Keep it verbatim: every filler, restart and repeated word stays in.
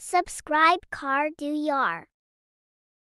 Subscribe Kar Du Yar.